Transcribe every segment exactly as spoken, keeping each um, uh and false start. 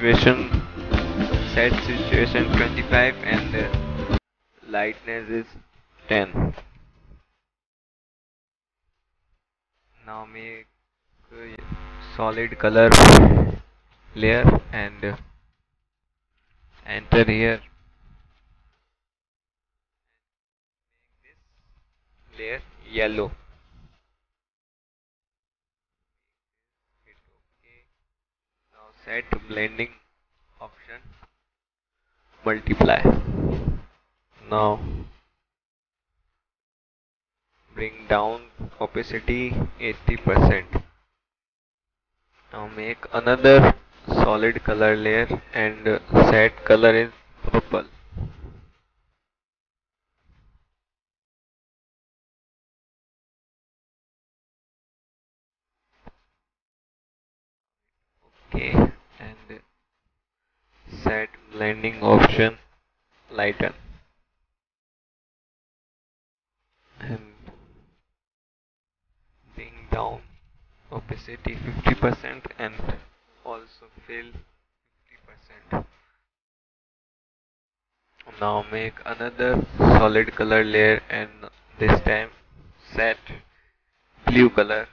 situation, set situation twenty-five and the lightness is ten. Now make a solid color layer and enter here. Make this layer yellow. Set blending option, multiply. Now bring down opacity eighty percent. Now make another solid color layer and set color is purple. Okay, and set blending option, lighten, and bring down opacity fifty percent and also fill fifty percent. Now make another solid color layer and this time set blue color.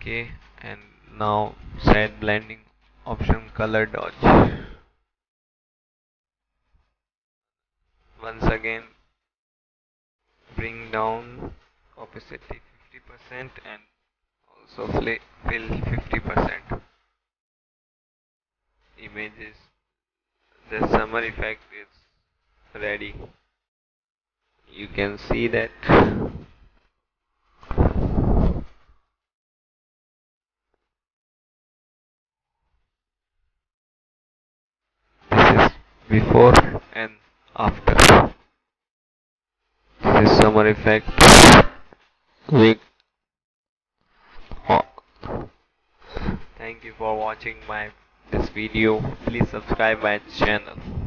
Okay, and now set blending option, color dodge. Once again bring down opacity fifty percent and also fill fifty percent. Images, the summer effect is ready. You can see that. Before and after. This is summer effect week. Thank you for watching my this video. Please subscribe my channel.